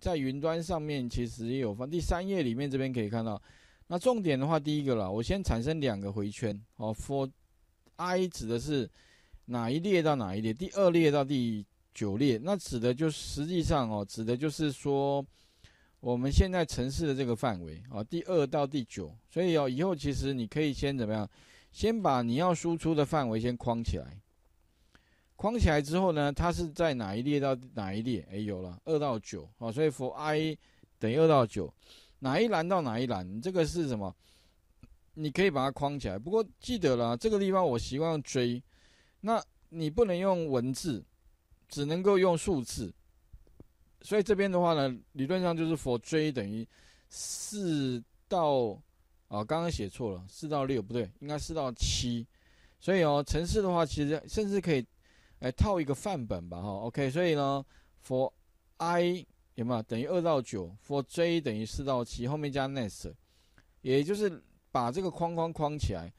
在云端上面其实也有放。第三页里面这边可以看到，那重点的话，第一个啦，我先产生两个回圈哦 ，for i 指的是哪一列到哪一列，第二列到第九列，那指的就实际上哦，指的就是说我们现在程式的这个范围啊，第二到第九，所以哦，以后其实你可以先怎么样，先把你要输出的范围先框起来。 框起来之后呢，它是在哪一列到哪一列？哎，有了2到9啊，所以 for i 等于2到9，哪一栏到哪一栏，这个是什么？你可以把它框起来。不过记得了，这个地方我习惯用 J， 那你不能用文字，只能够用数字。所以这边的话呢，理论上就是 for J 等于4到啊，刚刚写错了，4到6不对，应该4到7。所以哦，程式的话，其实甚至可以。 来套一个范本吧，哈 ，OK， 所以呢 ，for i 有没有等于2到 9，for j 等于4到 7， 后面加 next， 也就是把这个框框框起来，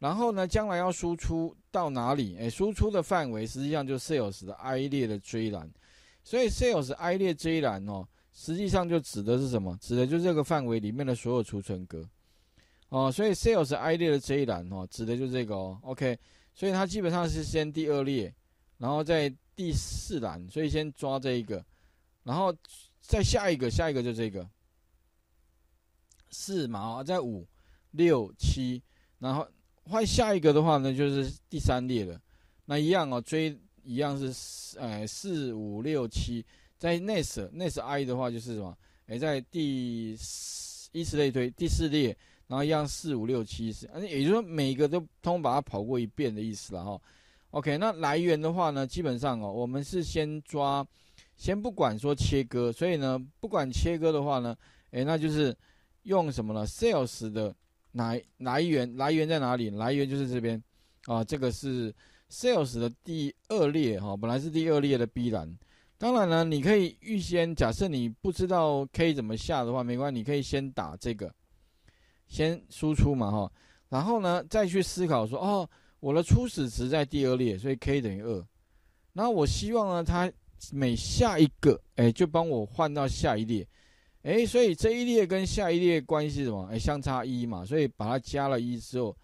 然后呢，将来要输出到哪里？哎，输出的范围实际上就是 sales 的 i 列的 j 栏，所以 sales i 列 j 栏哦，实际上就指的是什么？指的就是这个范围里面的所有储存格，哦，所以 sales i 列的 j 栏哦，指的就是这个哦 ，OK， 所以它基本上是先第二列。 然后在第4栏，所以先抓这一个，然后再下一个，下一个就这个4嘛啊，在5、6、7，然后换下一个的话呢，就是第3列了。那一样哦，追一样是4、5、6、7，在 next i 的话就是什么？哎，在第依次类推第4列，然后一样4、5、6、7是，也就是说每个都通把它跑过一遍的意思了哈。 OK， 那来源的话呢，基本上哦，我们是先抓，先不管说切割，所以呢，不管切割的话呢，哎，那就是用什么呢 ？Sales 的来源，来源在哪里？来源就是这边啊，这个是 Sales 的第2列哈、哦，本来是第2列的 B 栏。当然呢，你可以预先，假设你不知道 K 怎么下的话，没关系，你可以先打这个，先输出嘛哈、哦，然后呢，再去思考说哦。 我的初始值在第2列，所以 k 等于2。然后我希望呢，它每下一个，哎，就帮我换到下一列，哎，所以这一列跟下一列关系是什么？哎，相差1嘛，所以把它加了1之后，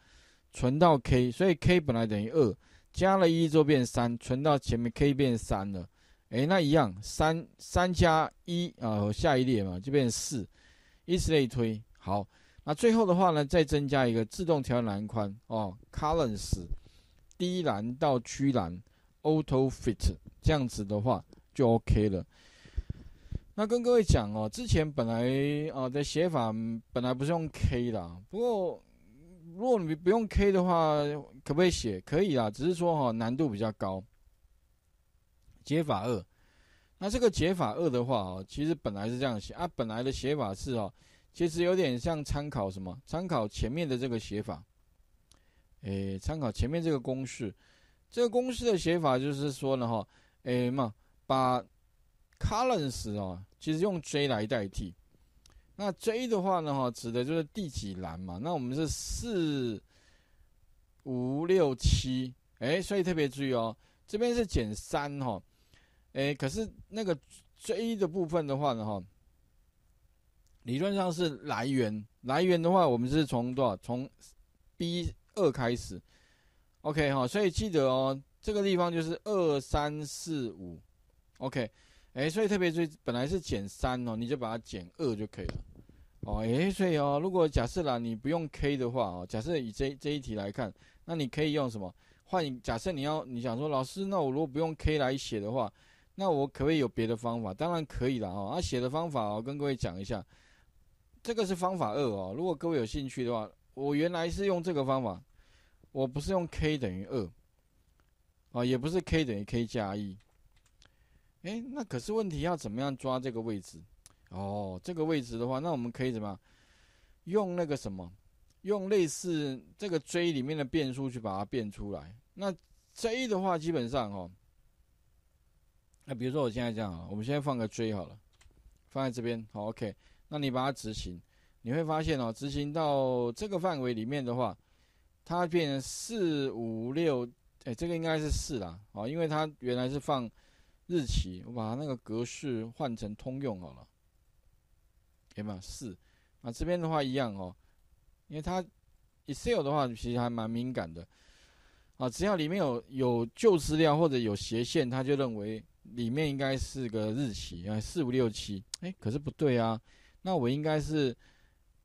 存到 k， 所以 k 本来等于2，加了1之后变3，存到前面 k 变3了，哎，那一样3加1啊，下一列嘛就变4，以此类推，好。 那最后的话呢，再增加一个自动调整栏宽哦 ，columns D 栏到 G 栏 auto fit 这样子的话就 OK 了。那跟各位讲哦，之前本来的写法本来不是用 K 啦，不过如果你不用 K 的话，可不可以写？可以啦，只是说哈、哦、难度比较高。解法2，那这个解法2的话哦，其实本来是这样写啊，本来的写法是哦。 其实有点像参考什么？参考前面的这个写法，诶，参考前面这个公式。这个公式的写法就是说呢，哈，诶嘛，把 columns 啊，其实用 J 来代替。那 J 的话呢，哈，指的就是第几栏嘛？那我们是4、5、6、7，诶，所以特别注意哦，这边是减3哈，诶，可是那个 J 的部分的话呢，哈。 理论上是来源，来源的话，我们是从多少？从 B2 开始 ，OK 哈，所以记得哦，这个地方就是2、3、4、5 ，OK， 哎，所以特别注意，本来是减3哦，你就把它减2就可以了，哦，哎，所以哦，如果假设啦，你不用 K 的话哦，假设以这一题来看，那你可以用什么？换假设你想说，老师，那我如果不用 K 来写的话，那我可不可以有别的方法？当然可以啦哈，那写的方法哦，跟各位讲一下。 这个是方法2哦，如果各位有兴趣的话，我原来是用这个方法，我不是用 k 等于2，啊，也不是 k 等于 k 加1，哎，那可是问题要怎么样抓这个位置？哦，这个位置的话，那我们可以怎么样？用那个什么，用类似这个 J 里面的变数去把它变出来。那 J 的话，基本上哦，那比如说我现在这样啊，我们现在放个 J 好了，放在这边，好 ，OK。 那你把它执行，你会发现哦，执行到这个范围里面的话，它变成4、5、6，哎，这个应该是4啦，哦，因为它原来是放日期，我把它那个格式换成通用好了，给满4。那这边的话一样哦，因为它 Excel 的话其实还蛮敏感的啊，只要里面有旧资料或者有斜线，它就认为里面应该是个日期啊，4567。哎，可是不对啊，那我应该是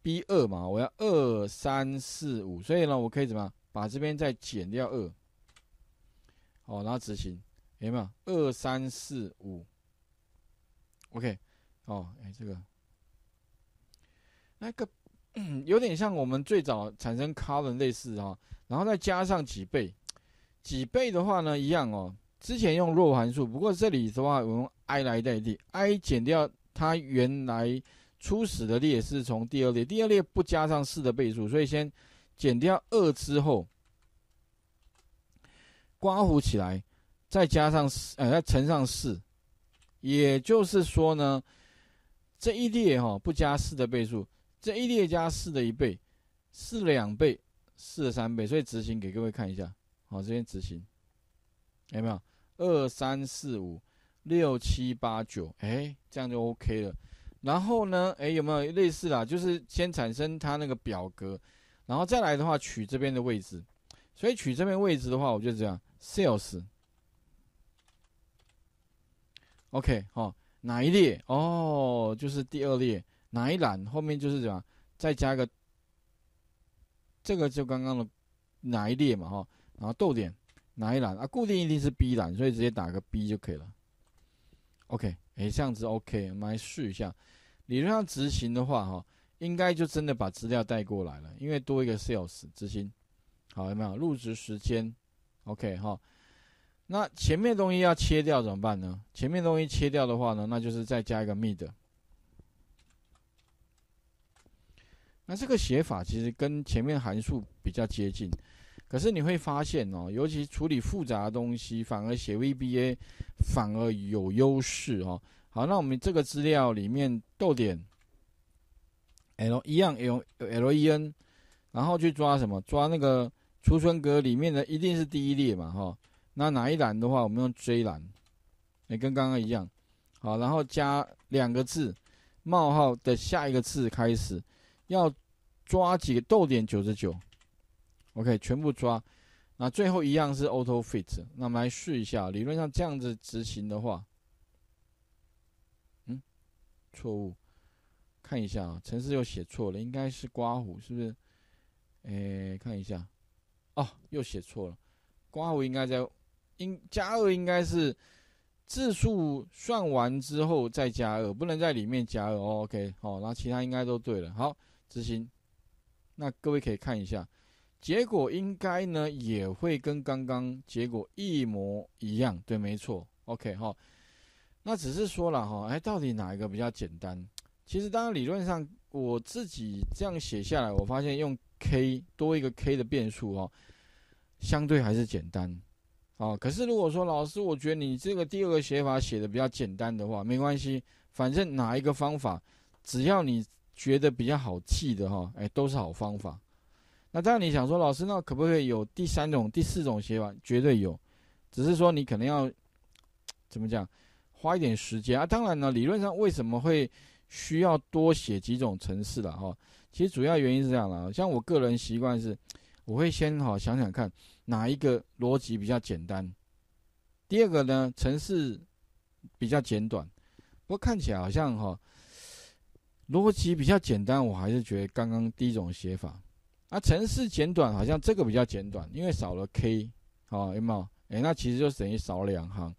B2 嘛，我要2345，所以呢，我可以怎么样把这边再减掉2，好，然后执行。 有没有2345 ？OK， 哦，哎，这个那个有点像我们最早产生 column 类似啊、哦，然后再加上几倍，几倍的话呢一样哦。之前用弱函数，不过这里的话我用 i 来代替 ，i 减掉它原来初始的列是从第二列，第二列不加上4的倍数，所以先减掉2之后，刮弧起来。 再加上再乘上4，也就是说呢，这一列哈、哦、不加4的倍数，这一列加4的1倍，4的2倍，4的3倍，所以执行给各位看一下。好，这边执行，有没有？ 23456789，哎，这样就 OK 了。然后呢，哎，有没有类似啦？就是先产生它那个表格，然后再来的话取这边的位置。所以取这边位置的话，我就这样 ，sales。 OK， 哦，哪一列？哦，就是第2列，哪一栏后面就是什么？再加个这个就刚刚的哪一列嘛，哈、哦，然后逗点哪一栏啊？固定一定是 B 栏，所以直接打个 B 就可以了。OK， 哎，这样子 OK， 我们来试一下。理论上执行的话，哈、哦，应该就真的把资料带过来了，因为多一个 sales 执行。好，有没有入职时间 ？OK， 哈、哦。 那前面东西要切掉怎么办呢？前面东西切掉的话呢，那就是再加一个 mid。那这个写法其实跟前面函数比较接近，可是你会发现哦，尤其处理复杂的东西，反而写 VBA 反而有优势哦。好，那我们这个资料里面逗点 l 一样 len， 然后去抓什么？抓那个储存格里面的一定是第一列嘛，哈、哦。 那哪一栏的话，我们用J栏，也跟刚刚一样，好，然后加2个字，冒号的下一个字开始，要抓几个逗点99 ，OK， 全部抓。那最后一样是 Auto Fit， 那我们来试一下，理论上这样子执行的话，嗯，错误，看一下啊，程式又写错了，应该是刮弧，是不是？诶，看一下，哦，又写错了，刮弧应该在。 加2应该是字数算完之后再加2，不能在里面加2哦。OK， 好、哦，那其他应该都对了。好，执行。那各位可以看一下，结果应该呢也会跟刚刚结果一模一样，对，没错。OK， 好、哦，那只是说了哈，哎，到底哪一个比较简单？其实当然理论上我自己这样写下来，我发现用 K 多一个 K 的变数哦，相对还是简单。 哦，可是如果说老师，我觉得你这个第2个写法写的比较简单的话，没关系，反正哪一个方法，只要你觉得比较好记的哈，哎，都是好方法。那当然你想说，老师，那可不可以有第3种、第4种写法？绝对有，只是说你可能要怎么讲，花一点时间啊。当然呢，理论上为什么会需要多写几种程式啦？哈？其实主要原因是这样啦，像我个人习惯是。 我会先好想想看哪一个逻辑比较简单，第2个呢程式比较简短，不过看起来好像哈逻辑比较简单，我还是觉得刚刚第1种写法，啊程式简短好像这个比较简短，因为少了 K， 好、哦、有没有？哎那其实就等于少了2行，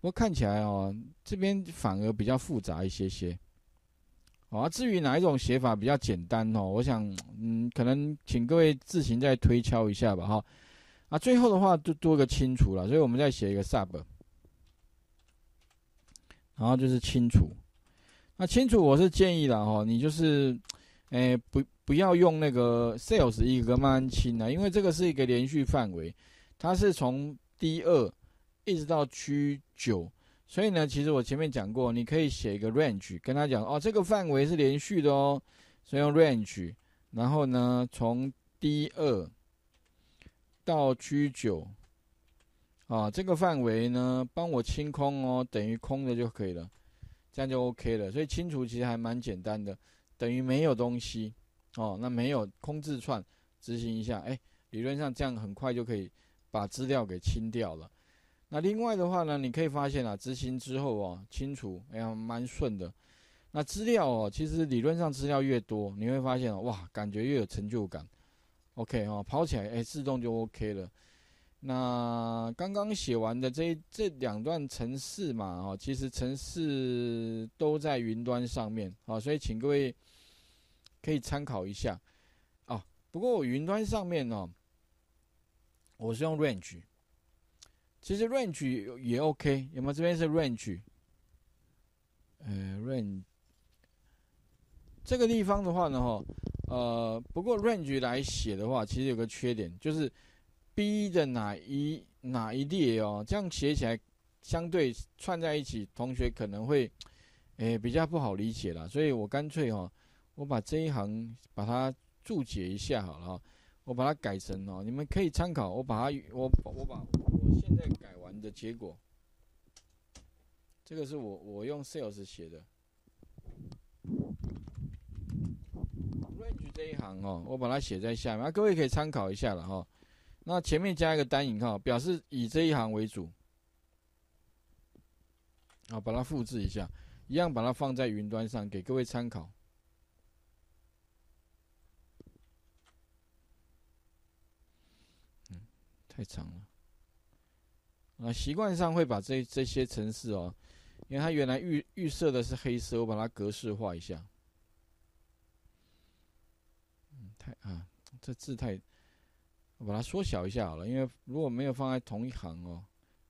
不过看起来哦这边反而比较复杂一些些。 啊，至于哪一种写法比较简单哦，我想，嗯，可能请各位自行再推敲一下吧，哈。啊，最后的话就多个清除了，所以我们再写一个 sub， 然后就是清除。那清除我是建议啦，哈，你就是，哎，不要用那个 sales 一个慢慢清啦，因为这个是一个连续范围，它是从 D2 一直到 G9。 所以呢，其实我前面讲过，你可以写一个 range， 跟他讲哦，这个范围是连续的哦，所以用 range， 然后呢，从 D2 到 G9， 啊，这个范围呢，帮我清空哦，等于空的就可以了，这样就 OK 了。所以清除其实还蛮简单的，等于没有东西哦。那没有空字串执行一下，哎，理论上这样很快就可以把资料给清掉了。那另外的话呢，你可以发现啊，执行之后哦，清除，哎呀，蛮顺的。那资料哦，其实理论上资料越多，你会发现哦，哇，感觉越有成就感。OK 哦，跑起来，哎，自动就 OK 了。那刚刚写完的这两段程式嘛，哦，其实程式都在云端上面，好，所以请各位可以参考一下哦。不过我云端上面哦，我是用 Range， 其实 Range 也 OK， 有没有？这边是 Range， Range 这个地方的话呢，哈，不过 Range 来写的话，其实有个缺点就是。B 的哪一列哦，这样写起来相对串在一起，同学可能会，比较不好理解啦。所以我干脆哦，我把这一行把它注解一下好了哦，我把它改成哦，你们可以参考。我把我现在改完的结果，这个是我用 Sales 写的 Range 这一行哦，我把它写在下面，各位可以参考一下了哈。那前面加一个单引号，表示以这一行为主。好，把它复制一下，一样把它放在云端上，给各位参考。太长了。啊，习惯上会把这些程式哦，因为它原来预设的是黑色，我把它格式化一下。这字太。我把它缩小一下好了，因为如果没有放在同一行哦，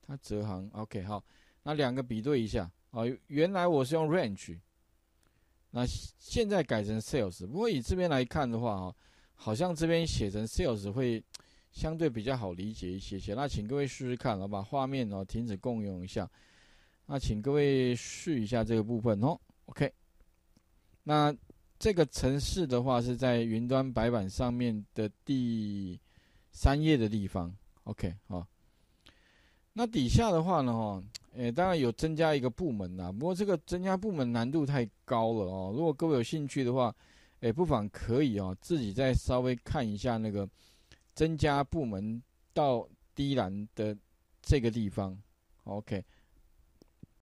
它折行。OK， 好，那两个比对一下啊。原来我是用 Range， 那现在改成 Sales。不过以这边来看的话哦，好像这边写成 Sales 会相对比较好理解一些些。那请各位试试看哦，把画面哦停止共用一下。那请各位试一下这个部分哦。OK， 那这个程式的话是在云端白板上面的第3页的地方 ，OK， 好。那底下的话呢，哈，当然有增加一个部门啦，不过这个增加部门难度太高了哦。如果各位有兴趣的话，不妨可以哦，自己再稍微看一下那个增加部门到D栏的这个地方 ，OK。